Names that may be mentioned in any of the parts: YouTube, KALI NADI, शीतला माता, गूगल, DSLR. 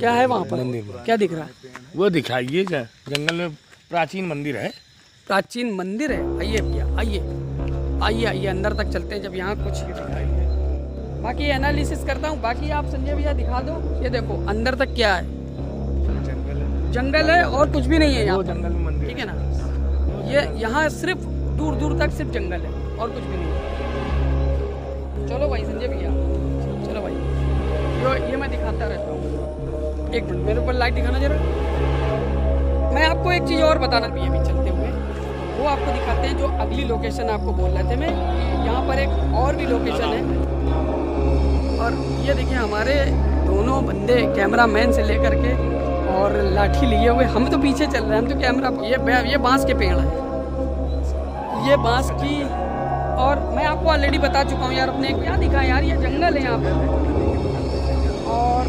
क्या है वहाँ पर, मंदिर क्या दिख रहा है वो दिखाइए। जंगल में प्राचीन मंदिर है, प्राचीन मंदिर है। आइए भैया, आइए आइए आइए, अंदर तक चलते हैं। जब यहाँ कुछ दिखाइए, बाकी एनालिसिस करता हूँ। बाकी आप संजय भैया दिखा दो, ये देखो अंदर तक क्या है, जंगल है और कुछ भी नहीं है यहाँ, जंगल में मंदिर, ठीक है ना। ये यहाँ सिर्फ दूर दूर तक सिर्फ जंगल है और कुछ भी नहीं है। चलो भाई संजय भैया, चलो भाई ये मैं दिखाता रहता हूँ। एक मिनट मेरे ऊपर लाइट दिखाना जरा। मैं आपको एक चीज़ और बताना भी अभी चलते हुए, वो आपको दिखाते हैं जो अगली लोकेशन आपको बोल रहे थे मैं। यहाँ पर एक और भी लोकेशन है, और ये देखिए हमारे दोनों बंदे कैमरा मैन से लेकर के और लाठी लिए हुए, हम तो पीछे चल रहे हैं, हम तो कैमरा। ये बांस के पेड़ है, ये बांस की, और मैं आपको ऑलरेडी बता चुका हूँ यार अपने क्या दिखा यार, ये जंगल है यहाँ पर। और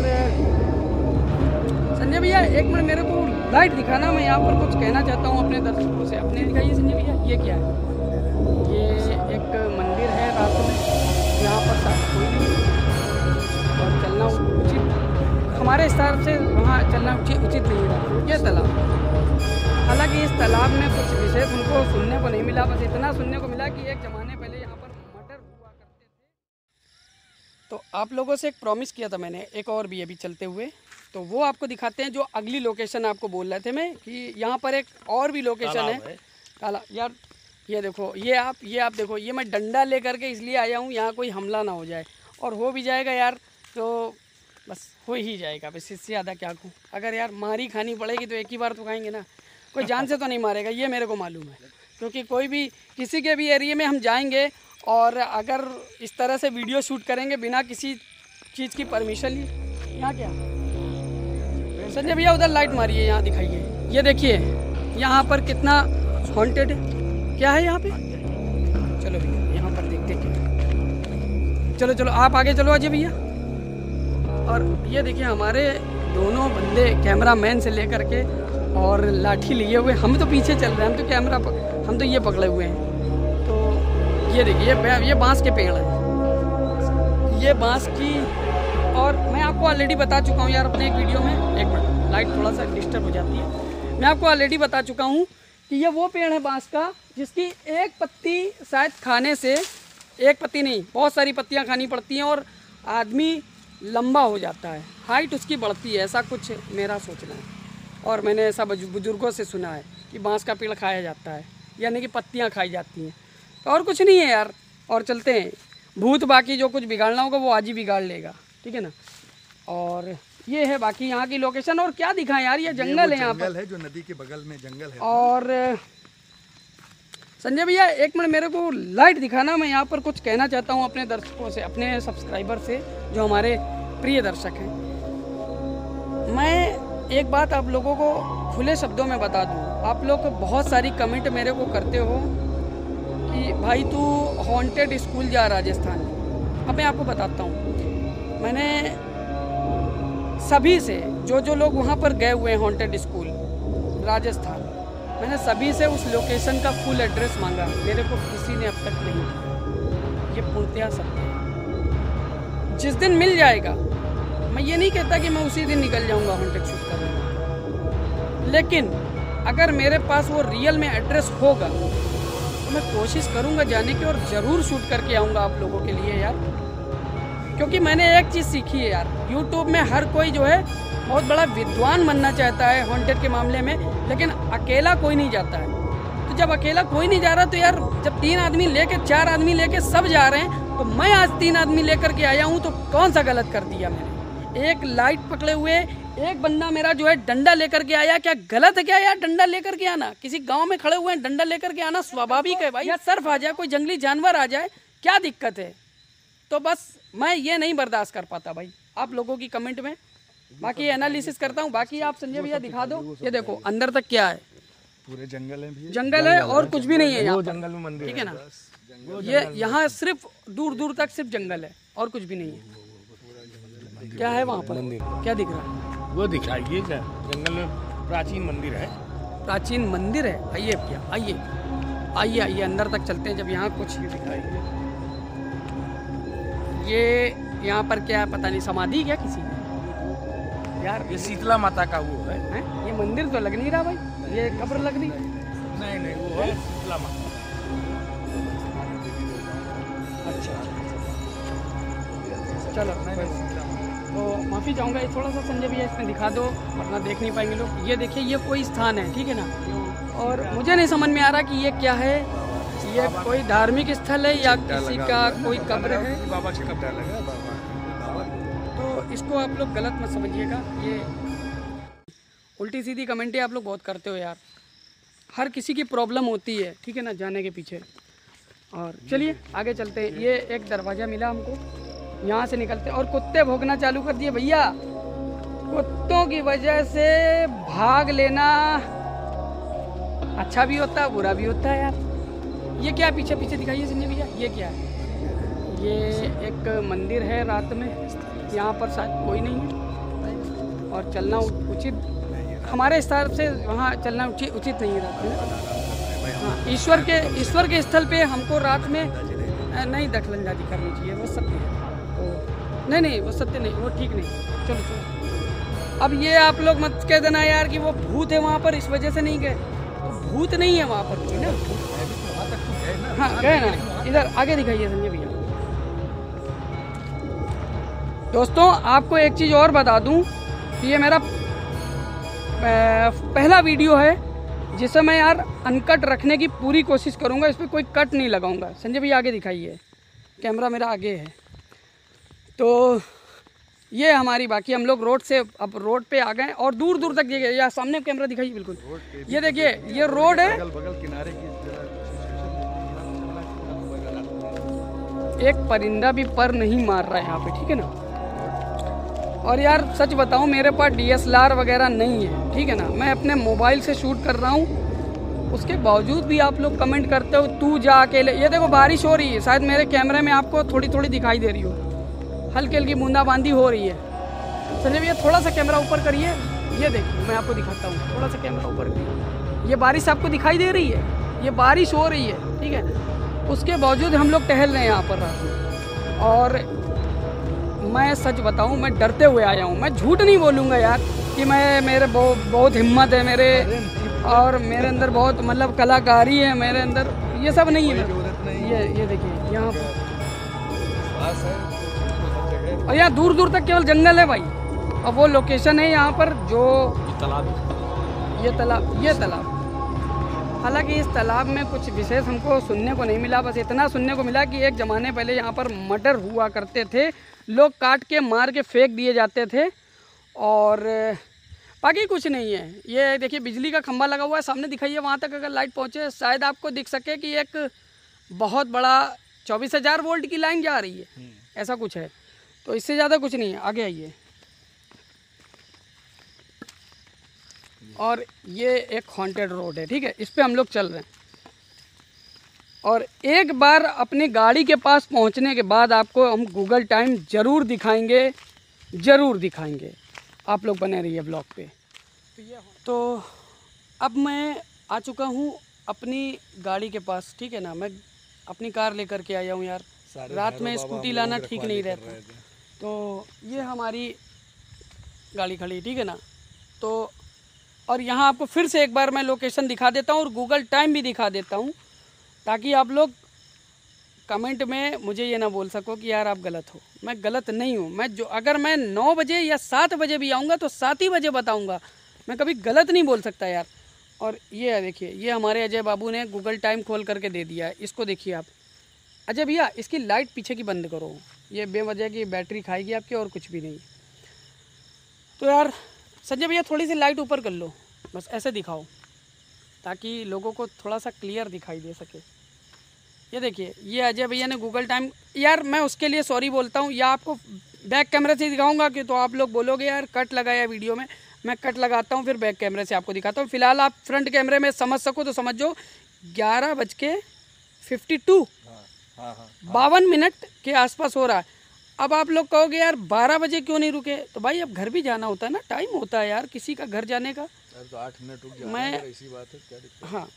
संजय भैया एक मिनट मेरे को लाइट दिखाना, मैं यहाँ पर कुछ कहना चाहता हूँ अपने दर्शकों से। अपने दिखाइए संजय भैया, ये क्या है? ये एक मंदिर है रात में, यहाँ पर और चलना उचित हमारे हिसाब से वहाँ चलना उचित नहीं है। ये तालाब, हालांकि इस तालाब में कुछ विशेष उनको सुनने को नहीं मिला, बस इतना सुनने को मिला कि एक ज़माने पहले यहाँ पर मटर हुआ करते थे। तो आप लोगों से एक प्रॉमिस किया था मैंने, एक और भी अभी चलते हुए, तो वो आपको दिखाते हैं जो अगली लोकेशन आपको बोल रहे थे मैं कि यहाँ पर एक और भी लोकेशन है काला। यार ये देखो, ये आप देखो, ये मैं डंडा ले करके इसलिए आया हूँ यहाँ कोई हमला ना हो जाए, और हो भी जाएगा यार तो बस हो ही जाएगा, बस इससे ज़्यादा क्या कहूँ। अगर यार मारी खानी पड़ेगी तो एक ही बार तो खाएंगे ना, कोई जान से तो नहीं मारेगा, ये मेरे को मालूम है। क्योंकि कोई भी किसी के भी एरिया में हम जाएंगे और अगर इस तरह से वीडियो शूट करेंगे बिना किसी चीज़ की परमिशन ली, यहाँ क्या संजय भैया उधर लाइट मारिए, यहाँ दिखाइए। ये देखिए यहाँ पर कितना हॉन्टेड है, क्या है यहाँ पर। चलो भैया यहाँ पर देखते, चलो चलो आप आगे चलो अजय भैया। और ये देखिए हमारे दोनों बंदे कैमरा मैन से लेकर के और लाठी लिए हुए, हम तो पीछे चल रहे हैं, हम तो कैमरा हम तो ये पकड़े हुए हैं। तो ये देखिए ये बांस के पेड़ है, ये बांस की, और मैं आपको ऑलरेडी बता चुका हूँ यार अपने एक वीडियो में। एक मिनट लाइट थोड़ा सा डिस्टर्ब हो जाती है। मैं आपको ऑलरेडी बता चुका हूँ कि ये वो पेड़ है बाँस का जिसकी एक पत्ती शायद खाने से, एक पत्ती नहीं बहुत सारी पत्तियाँ खानी पड़ती हैं और आदमी लंबा हो जाता है, हाइट उसकी बढ़ती है, ऐसा कुछ मेरा सोचना है। और मैंने ऐसा बुजुर्गों से सुना है कि बांस का पेड़ खाया जाता है, यानी कि पत्तियां खाई जाती हैं, और कुछ नहीं है यार। और चलते हैं, भूत बाकी जो कुछ बिगाड़ना होगा वो आज ही बिगाड़ लेगा, ठीक है ना। और ये है बाकी यहाँ की लोकेशन। और क्या दिखा यार, ये जंगल है यहाँ पर, जो नदी के बगल में जंगल है। और संजय भैया एक मिनट मेरे को लाइट दिखाना, मैं यहाँ पर कुछ कहना चाहता हूँ अपने दर्शकों से, अपने सब्सक्राइबर से जो हमारे प्रिय दर्शक हैं। मैं एक बात आप लोगों को खुले शब्दों में बता दूँ, आप लोग बहुत सारी कमेंट मेरे को करते हो कि भाई तू हॉन्टेड स्कूल जा राजस्थान। अब मैं आपको बताता हूँ, मैंने सभी से जो लोग वहाँ पर गए हुए हैं हॉन्टेड स्कूल राजस्थान, मैंने सभी से उस लोकेशन का फुल एड्रेस मांगा, मेरे को किसी ने अब तक नहीं दिया। ये पूर्णतया सत्य है, जिस दिन मिल जाएगा, मैं ये नहीं कहता कि मैं उसी दिन निकल जाऊंगा हॉन्टेड शूट करने, लेकिन अगर मेरे पास वो रियल में एड्रेस होगा तो मैं कोशिश करूंगा जाने की, और ज़रूर शूट करके आऊँगा आप लोगों के लिए यार। क्योंकि मैंने एक चीज़ सीखी है यार, यूट्यूब में हर कोई जो है बहुत बड़ा विद्वान बनना चाहता है हॉन्टेड के मामले में, लेकिन अकेला कोई नहीं जाता है। तो जब अकेला कोई नहीं जा रहा, तो यार जब 3 आदमी लेके 4 आदमी लेके सब जा रहे हैं, तो मैं आज 3 आदमी लेकर के आया हूँ, तो कौन सा गलत कर दिया मैंने। एक लाइट पकड़े हुए एक बंदा मेरा जो है डंडा लेकर के आया, क्या गलत है क्या यार डंडा लेकर के आना? किसी गाँव में खड़े हुए हैं, डंडा लेकर के आना स्वाभाविक है भाई। या सर्फ आ जाए, कोई जंगली जानवर आ जाए, क्या दिक्कत है? तो बस मैं ये नहीं बर्दाश्त कर पाता भाई आप लोगों की कमेंट में। बाकी एनालिसिस करता हूँ। बाकी आप संजय भैया दिखा दो, ये देखो अंदर तक क्या है, पूरे जंगल है, जंगल है और कुछ भी नहीं है यहाँ, जंगल में मंदिर, ठीक है ना। ये यहाँ सिर्फ दूर दूर तक सिर्फ जंगल है और कुछ भी नहीं है। क्या है वहाँ पर, क्या दिख रहा है वो दिखाइए। जंगल में प्राचीन मंदिर है, प्राचीन मंदिर है। आइए भैया, आइए आइए आइए, अंदर तक चलते हैं। जब यहाँ कुछ ये यहाँ पर क्या पता नहीं, समाधि क्या किसी यार ये शीतला माता का वो है। ये मंदिर तो लग नहीं रहा भाई, ये कब्र लग रही है। नहीं नहीं वो है शीतला माता। अच्छा चलो तो माफ़ी चाहूँगा, ये थोड़ा सा संजय भैया इसमें दिखा दो वरना देख नहीं पाएंगे लोग। ये देखिए ये कोई स्थान है ठीक है ना, और मुझे नहीं समझ में आ रहा कि ये क्या है, ये कोई धार्मिक स्थल है या किसी का कोई कब्र है। बाबा का कब्र लगा तो इसको आप लोग गलत मत समझिएगा। ये उल्टी सीधी कमेंटें आप लोग बहुत करते हो यार, हर किसी की प्रॉब्लम होती है ठीक है ना जाने के पीछे। और चलिए आगे चलते हैं। ये एक दरवाज़ा मिला हमको, यहाँ से निकलते और कुत्ते भौंकना चालू कर दिए भैया। कुत्तों की वजह से भाग लेना अच्छा भी होता है बुरा भी होता है यार। ये क्या पीछे पीछे दिखाइए संजय भैया, ये क्या है? ये एक मंदिर है, रात में यहाँ पर शायद कोई नहीं है और चलना उचित हमारे हिसाब से वहाँ चलना उचित नहीं है रात में। हाँ ईश्वर के स्थल पे हमको रात में नहीं दखलंदाजी करनी चाहिए, वो सत्य है। नहीं वो सत्य नहीं, वो ठीक नहीं। चलो चलो अब ये आप लोग मत कह देना यार कि वो भूत है वहाँ पर इस वजह से नहीं गए, भूत नहीं है वहाँ पर कोई ना। हाँ गए ना, इधर आगे दिखाइए संजय भैया। दोस्तों आपको एक चीज़ और बता दूं कि ये मेरा पहला वीडियो है जिसे मैं यार अनकट रखने की पूरी कोशिश करूंगा, इस पर कोई कट नहीं लगाऊंगा। संजय भैया आगे दिखाइए, कैमरा मेरा आगे है। तो ये हमारी बाकी हम लोग रोड से अब रोड पे आ गए और दूर दूर तक देखिए, या सामने कैमरा दिखाइए बिल्कुल। ये देखिए ये रोड है, बगल किनारे की एक परिंदा भी पर नहीं मार रहा है यहाँ पे ठीक है ना। और यार सच बताऊँ मेरे पास DSLR वगैरह नहीं है ठीक है ना, मैं अपने मोबाइल से शूट कर रहा हूँ। उसके बावजूद भी आप लोग कमेंट करते हो तू जा अकेले। ये देखो बारिश हो रही है, शायद मेरे कैमरे में आपको थोड़ी थोड़ी दिखाई दे रही हो, हल्की हल्की बूंदाबांदी हो रही है। संजय भैया थोड़ा सा कैमरा ऊपर करिए, ये देखिए मैं आपको दिखाता हूँ। थोड़ा सा कैमरा ऊपर करिए, ये बारिश आपको दिखाई दे रही है, ये बारिश हो रही है ठीक है। उसके बावजूद हम लोग टहल रहे हैं यहाँ पर रात में। और मैं सच बताऊँ मैं डरते हुए आया हूँ, मैं झूठ नहीं बोलूँगा यार कि मैं मेरे बहुत हिम्मत है मेरे, और मेरे अंदर बहुत मतलब कलाकारी है मेरे अंदर, ये सब नहीं है। ये देखिए यहाँ पर, और यहाँ दूर दूर तक केवल जंगल है भाई। और वो लोकेशन है यहाँ पर जो ये तालाब, हालांकि इस तालाब में कुछ विशेष हमको सुनने को नहीं मिला, बस इतना सुनने को मिला कि एक ज़माने पहले यहाँ पर मर्डर हुआ करते थे, लोग काट के मार के फेंक दिए जाते थे और बाकी कुछ नहीं है। ये देखिए बिजली का खंभा लगा हुआ है सामने, दिखाइए वहाँ तक अगर लाइट पहुँचे शायद आपको दिख सके कि एक बहुत बड़ा 24,000 वोल्ट की लाइन जा रही है, ऐसा कुछ है। तो इससे ज़्यादा कुछ नहीं है, आगे आइए। और ये एक हॉन्टेड रोड है ठीक है, इस पे हम लोग चल रहे हैं। और एक बार अपनी गाड़ी के पास पहुंचने के बाद आपको हम गूगल टाइम ज़रूर दिखाएंगे, आप लोग बने रहिए ब्लॉग पे। तो अब मैं आ चुका हूँ अपनी गाड़ी के पास ठीक है ना, मैं अपनी कार लेकर के आया हूँ यार, रात में स्कूटी लाना ठीक नहीं रहता। तो ये हमारी गाड़ी खड़ी ठीक है ना। तो और यहाँ आपको फिर से एक बार मैं लोकेशन दिखा देता हूँ और गूगल टाइम भी दिखा देता हूँ, ताकि आप लोग कमेंट में मुझे ये ना बोल सको कि यार आप गलत हो। मैं गलत नहीं हूँ, मैं जो अगर मैं 9 बजे या 7 बजे भी आऊँगा तो 7 ही बजे बताऊँगा, मैं कभी गलत नहीं बोल सकता यार। और ये देखिए ये हमारे अजय बाबू ने गूगल टाइम खोल करके दे दिया है, इसको देखिए आप। अजय भैया इसकी लाइट पीछे की बंद करो, ये बेवजह की बैटरी खाएगी आपकी और कुछ भी नहीं। तो यार संजय भैया थोड़ी सी लाइट ऊपर कर लो, बस ऐसे दिखाओ ताकि लोगों को थोड़ा सा क्लियर दिखाई दे सके। ये देखिए ये अजय भैया ने गूगल टाइम, यार मैं उसके लिए सॉरी बोलता हूँ, या आपको बैक कैमरे से दिखाऊंगा कि तो आप लोग बोलोगे यार कट लगाया वीडियो में। मैं कट लगाता हूँ फिर बैक कैमरे से आपको दिखाता हूँ। फिलहाल आप फ्रंट कैमरे में समझ सको तो समझो 11:52 52 मिनट के आसपास हो रहा है। अब आप लोग कहोगे यार 12 बजे क्यों नहीं रुके, तो भाई अब घर भी जाना होता है ना, टाइम होता है यार किसी का घर जाने का। तो 8 मिनट रुक जाना मैं इसी बात है क्या दिक्कत। हाँ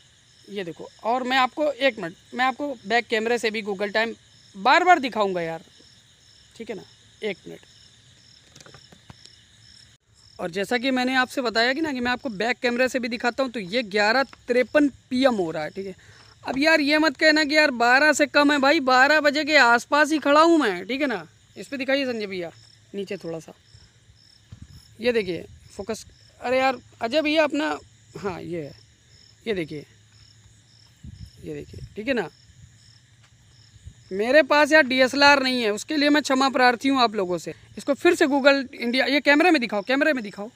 ये देखो, और मैं आपको 1 मिनट मैं आपको बैक कैमरे से भी गूगल टाइम बार बार दिखाऊंगा यार ठीक है ना। 1 मिनट और जैसा कि मैंने आपसे बताया कि ना कि मैं आपको बैक कैमरे से भी दिखाता हूँ, तो ये 11:53 PM हो रहा है, ठीक है। अब यार ये मत कहना कि यार 12 से कम है भाई, 12 बजे के आसपास ही खड़ा हूँ मैं, ठीक है ना। इस पर दिखाइए संजय भैया, नीचे थोड़ा सा, ये देखिए फोकस, अरे यार अजय भैया अपना, हाँ ये है, ये देखिए, ये देखिए, ठीक है ना। मेरे पास यार DSLR नहीं है, उसके लिए मैं क्षमा प्रार्थी हूँ आप लोगों से। इसको फिर से गूगल इंडिया, ये कैमरे में दिखाओ, कैमरे में दिखाओ,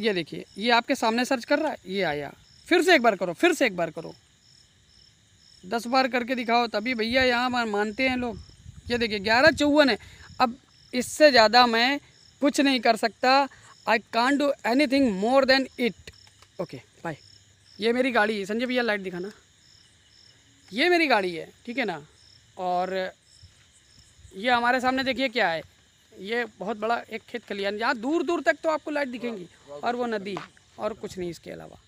ये देखिए, ये आपके सामने सर्च कर रहा है, ये आया। फिर से एक बार करो, फिर से एक बार करो, 10 बार करके दिखाओ, तभी भैया यहाँ मानते हैं लोग। ये देखिए 11:54 है, अब इससे ज़्यादा मैं कुछ नहीं कर सकता। I can't do anything more than it, okay bye. ये मेरी गाड़ी है, संजय भैया लाइट दिखाना, ये मेरी गाड़ी है, ठीक है ना। और ये हमारे सामने देखिए क्या है, ये बहुत बड़ा एक खेत खलिहान, यहाँ दूर दूर तक तो आपको लाइट दिखेंगी, और वो नदी, और कुछ नहीं इसके अलावा।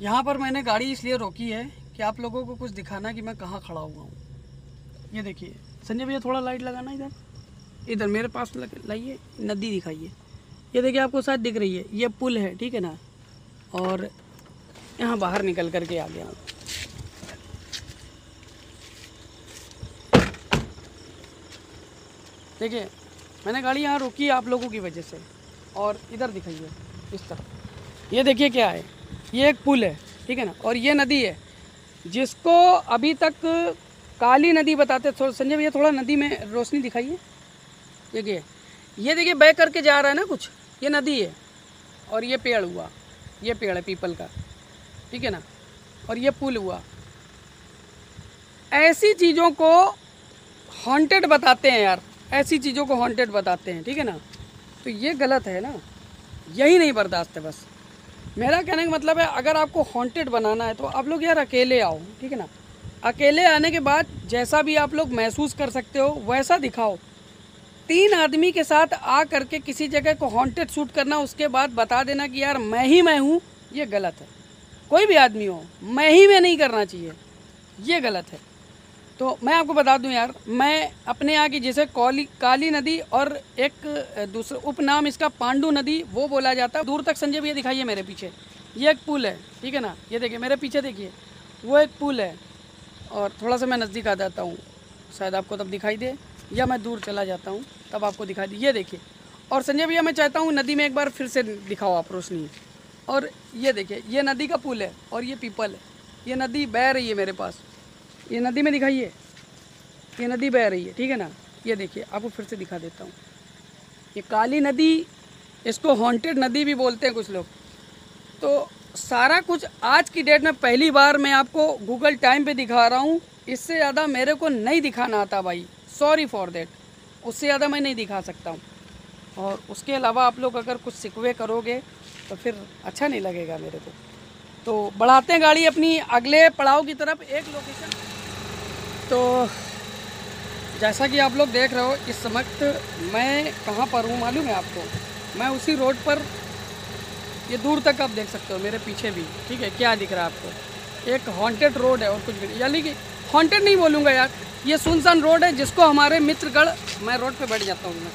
यहाँ पर मैंने गाड़ी इसलिए रोकी है कि आप लोगों को कुछ दिखाना कि मैं कहाँ खड़ा हुआ हूँ। ये देखिए संजय भैया थोड़ा लाइट लगाना, इधर इधर मेरे पास लाइए, नदी दिखाइए, ये देखिए आपको शायद दिख रही है, ये पुल है, ठीक है ना। और यहाँ बाहर निकल करके आ गया हूँ। देखिए मैंने गाड़ी यहाँ रोकी है आप लोगों की वजह से। और इधर दिखाइए इस तरफ, ये देखिए क्या है, ये एक पुल है, ठीक है ना। और ये नदी है जिसको अभी तक काली नदी बताते। संजय भैया थोड़ा नदी में रोशनी दिखाइए, देखिए ये देखिए बैक करके जा रहा है ना कुछ, ये नदी है। और ये पेड़ हुआ, ये पेड़ है पीपल का, ठीक है ना। और ये पुल हुआ। ऐसी चीज़ों को हॉन्टेड बताते हैं यार, ऐसी चीज़ों को हॉन्टेड बताते हैं, ठीक है ना। तो ये गलत है ना, यही नहीं बर्दाश्त है। बस मेरा कहने का मतलब है अगर आपको हॉन्टेड बनाना है तो आप लोग यार अकेले आओ, ठीक है ना। अकेले आने के बाद जैसा भी आप लोग महसूस कर सकते हो वैसा दिखाओ। 3 आदमी के साथ आ करके किसी जगह को हॉन्टेड शूट करना, उसके बाद बता देना कि यार मैं ही मैं हूँ, ये गलत है। कोई भी आदमी हो, मैं ही मैं नहीं करना चाहिए, ये गलत है। तो मैं आपको बता दूं यार, मैं अपने यहाँ की जैसे काली नदी और एक दूसरा उपनाम इसका पांडू नदी वो बोला जाता है। दूर तक संजय भैया दिखाइए मेरे पीछे, ये एक पुल है, ठीक है ना। ये देखिए मेरे पीछे देखिए, वो एक पुल है। और थोड़ा सा मैं नज़दीक आ जाता हूँ, शायद आपको तब दिखाई दे, या मैं दूर चला जाता हूँ तब आपको दिखा दी। ये देखिए। और संजय भैया मैं चाहता हूँ नदी में एक बार फिर से दिखाओ आप रोशनी। और ये देखिए ये नदी का पुल है और ये पीपल है। ये नदी बह रही है मेरे पास, ये नदी में दिखाइए, ये नदी बह रही है, ठीक है ना। ये देखिए आपको फिर से दिखा देता हूँ, ये काली नदी, इसको हॉन्टेड नदी भी बोलते हैं कुछ लोग। तो सारा कुछ आज की डेट में पहली बार मैं आपको गूगल टाइम पर दिखा रहा हूँ। इससे ज़्यादा मेरे को नहीं दिखाना आता भाई, सॉरी फॉर देट, उससे ज़्यादा मैं नहीं दिखा सकता हूँ। और उसके अलावा आप लोग अगर कुछ सिकवे करोगे तो फिर अच्छा नहीं लगेगा मेरे को। तो बढ़ाते हैं गाड़ी अपनी अगले पड़ाव की तरफ, एक लोकेशन। तो जैसा कि आप लोग देख रहे हो इस वक्त मैं कहाँ पर हूँ मालूम है आपको? मैं उसी रोड पर, ये दूर तक आप देख सकते हो मेरे पीछे भी, ठीक है। क्या दिख रहा है आपको? एक हॉन्टेड रोड है और कुछ भी, यानी कि हॉन्टेड नहीं बोलूँगा यार, ये सुनसान रोड है जिसको हमारे मित्रगढ़, मैं रोड पे बैठ जाता हूँ मैं,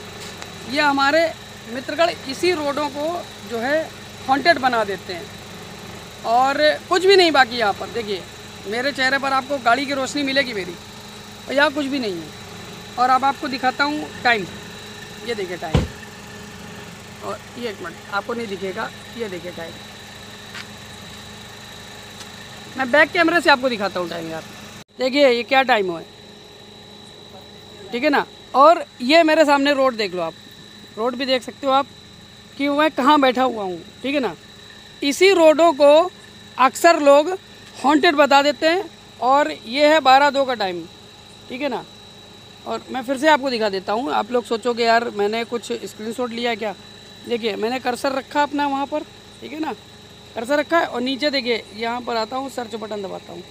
ये हमारे मित्रगढ़ इसी रोडों को जो है हॉन्टेड बना देते हैं। और कुछ भी नहीं बाकी यहाँ पर, देखिए मेरे चेहरे पर आपको गाड़ी की रोशनी मिलेगी मेरी, और यहाँ कुछ भी नहीं है। और अब आपको दिखाता हूँ टाइम, ये देखिए टाइम। और ये एक मिनट आपको नहीं दिखेगा, ये देखिए टाइम, मैं बैक कैमरे से आपको दिखाता हूँ टाइम। यार देखिए ये क्या टाइम हुआ है, ठीक है ना। और ये मेरे सामने रोड देख लो आप, रोड भी देख सकते हो आप कि मैं कहाँ बैठा हुआ हूँ, ठीक है ना। इसी रोडों को अक्सर लोग हॉन्टेड बता देते हैं। और ये है 12:02 का टाइम, ठीक है ना। और मैं फिर से आपको दिखा देता हूँ, आप लोग सोचोगे यार मैंने कुछ स्क्रीनशॉट लिया है क्या। देखिए मैंने कर्सर रखा अपना वहाँ पर, ठीक है ना, कर्सर रखा है। और नीचे देखिए यहाँ पर आता हूँ, सर्च बटन दबाता हूँ,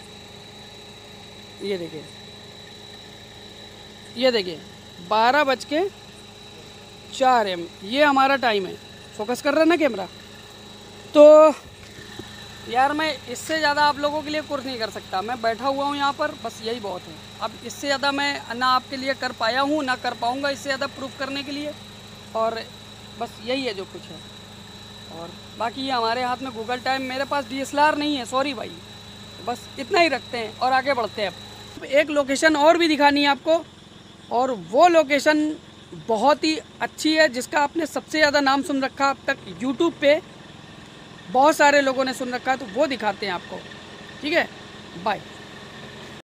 ये देखिए, ये देखिए 12:04 AM ये हमारा टाइम है। फोकस कर रहा है ना कैमरा। तो यार मैं इससे ज़्यादा आप लोगों के लिए कुछ नहीं कर सकता, मैं बैठा हुआ हूँ यहाँ पर, बस यही बहुत है। अब इससे ज़्यादा मैं ना आपके लिए कर पाया हूँ ना कर पाऊँगा, इससे ज़्यादा प्रूफ करने के लिए। और बस यही है जो कुछ है। और बाकी हमारे हाथ में गूगल टाइम, मेरे पास DSLR नहीं है, सॉरी भाई, बस इतना ही रखते हैं और आगे बढ़ते हैं। अब एक लोकेशन और भी दिखानी है आपको, और वो लोकेशन बहुत ही अच्छी है जिसका आपने सबसे ज़्यादा नाम सुन रखा अब तक YouTube पे, बहुत सारे लोगों ने सुन रखा है, तो वो दिखाते हैं आपको। ठीक है, बाय।